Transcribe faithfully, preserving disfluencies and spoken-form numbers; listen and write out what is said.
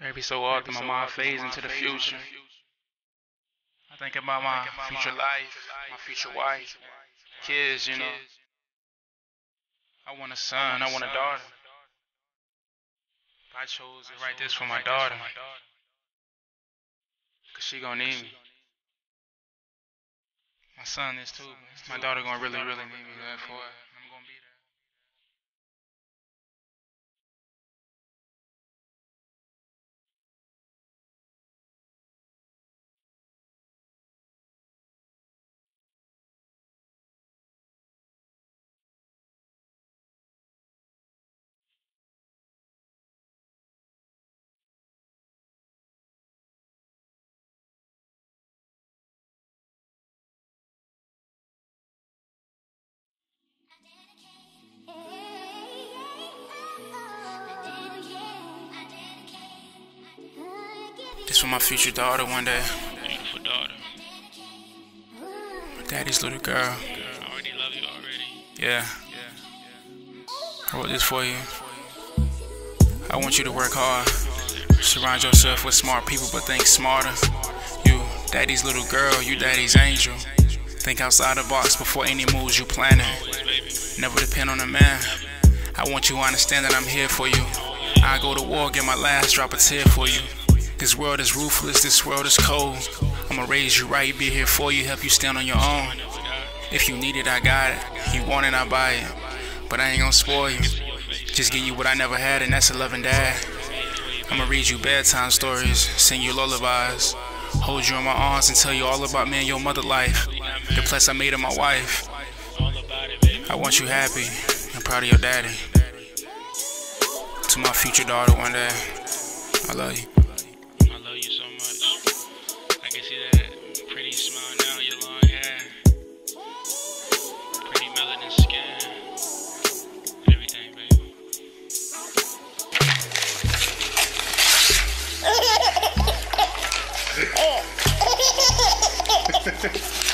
It'd be so hard to my mind phase into the future. I think about my future life, my future wife, kids, you know. I want a son, I want a daughter. I chose to write this for my daughter, because she gonna need me. My son is too, but my daughter gonna really, really need me there for it. I'm gonna be there. This for my future daughter one day. Beautiful daughter. My daddy's little girl. girl. I already love you already. Yeah. yeah. I wrote this for you. I want you to work hard. Surround yourself with smart people, but think smarter. You, daddy's little girl, you daddy's angel. Think outside the box before any moves you planning. Never depend on a man. I want you to understand that I'm here for you. I go to war, get my last drop of tear for you. This world is ruthless, this world is cold. I'ma raise you right, be here for you, help you stand on your own. If you need it, I got it. You want it, I buy it. But I ain't gonna spoil you. Just give you what I never had, and that's a loving dad. I'ma read you bedtime stories, sing you lullabies, hold you in my arms and tell you all about me and your mother life, the place I made her my wife. I want you happy and proud of your daddy. To my future daughter one day, I love you. I love you so much. I can see that pretty smile now, your long hair, pretty melanin skin, everything, baby. Oh.